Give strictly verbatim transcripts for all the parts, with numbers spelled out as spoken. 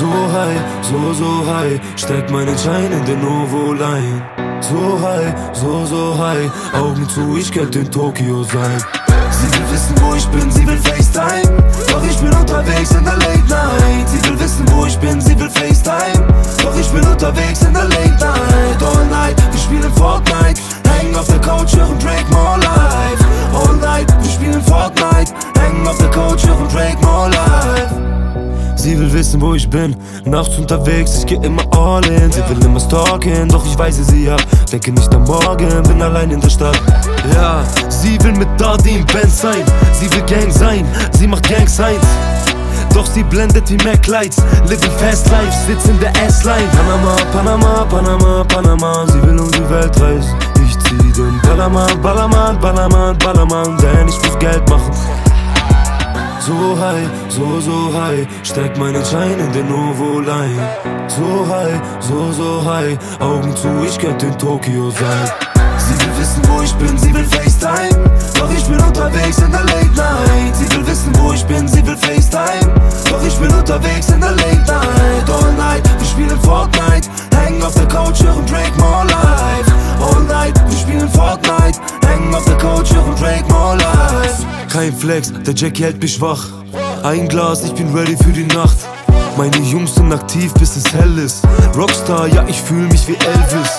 So high, so, so high, steck meinen Schein in den Ovo-Line. So high, so, so high, Augen zu, ich könnte in Tokio sein. Sie will wissen, wo ich bin, sie will FaceTime, doch ich bin unterwegs in der Late Night. Sie will wissen, wo ich bin, sie will FaceTime, doch ich bin unterwegs in der Late Night. All night, wir spielen Fortnite, hängen auf der Couch, hören Drake, more life. All night, wir spielen Fortnite, hängen auf der Couch, hören Drake, more life. Sie will wissen, wo ich bin, nachts unterwegs, ich geh immer all in. Sie will immer stalken, doch ich weise sie ab, denke nicht am Morgen, bin allein in der Stadt. Ja, sie will mit Daddy im Band sein, sie will Gang sein, sie macht Gang Signs. Doch sie blendet wie Mac Lights, living fast life, sitzt in der S-Line. Panama, Panama, Panama, Panama, sie will um die Welt reisen. Ich zieh den Ballermann, Ballermann, Ballermann, Ballermann, denn ich muss Geld machen. So high, so, so high, steck meinen Schein in den Novoline. So high, so, so high, Augen zu, ich könnte in Tokio sein. Sie will wissen, wo ich bin, sie will FaceTime, doch ich bin unterwegs in der Late Night. Sie will wissen, wo ich bin, sie will FaceTime, doch ich bin unterwegs in der Late Night. All night, wir spielen Fortnite, hängen auf der Couch, hören Drake, more life. All night, wir spielen Fortnite, hängen auf der Couch, hören Drake, more life. Kein Flex, der Jackie hält mich wach. Ein Glas, ich bin ready für die Nacht. Meine Jungs sind aktiv, bis es hell ist. Rockstar, ja, ich fühl mich wie Elvis.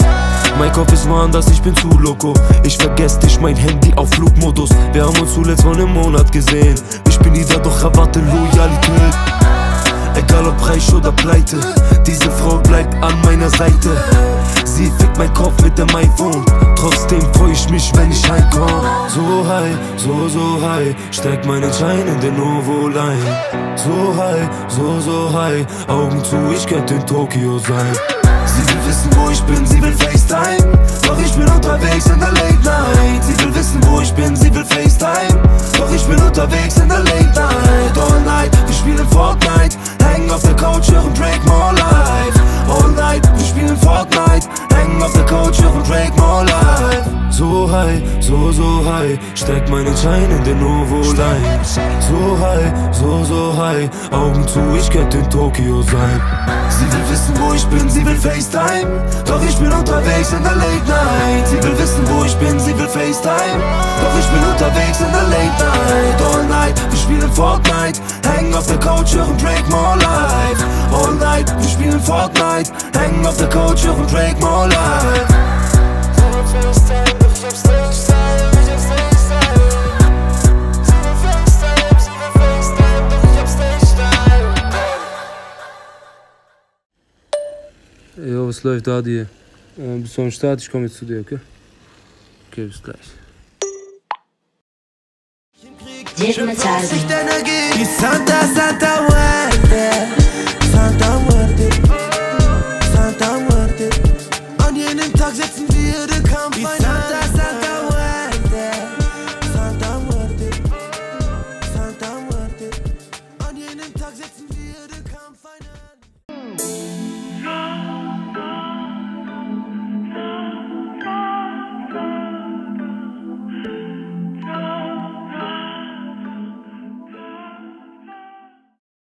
Mein Kopf ist woanders, ich bin zu loco. Ich vergesse dich, mein Handy auf Flugmodus. Wir haben uns zuletzt vor einem Monat gesehen. Ich bin wieder, doch erwarte Loyalität. Egal ob reich oder pleite, diese Frau bleibt an meiner Seite. Sie fickt meinen Kopf mit dem iPhone, trotzdem freu ich mich, wenn ich heimkomm. So high, so, so high, steck meinen Schein in den Ovo-Line. So high, so, so high, Augen zu, ich könnte in Tokio sein. Sie will wissen, wo ich bin, sie will FaceTime, doch ich bin unterwegs in der Late Night. Sie will wissen, wo ich bin, sie will FaceTime, doch ich bin unterwegs in der Late Night. All night, wir spielen Fortnite, hängen auf der Couch, hören Drake, more life. All night, wir spielen Fortnite, hängen auf der Couch, hören Drake, more life. So high, so, so high, steck meinen Schein in den Ovo-Line. So high, so, so high, Augen zu, ich könnte in Tokio sein. Sie will wissen, wo ich bin, sie will FaceTime, doch ich bin unterwegs in der Late Night. Sie will wissen, wo ich bin, sie will FaceTime, doch ich bin unterwegs in der Late Night. All night, wir spielen Fortnite, hängen auf der Couch, hören Drake, more life. All night, wir spielen Fortnite, hängen auf der Couch, hören Drake, more life. Jo, was läuft da dir? Äh, bist du am Start? Ich komme jetzt zu dir, okay? Okay, bis gleich. Santa, Santa, Santa, Santa,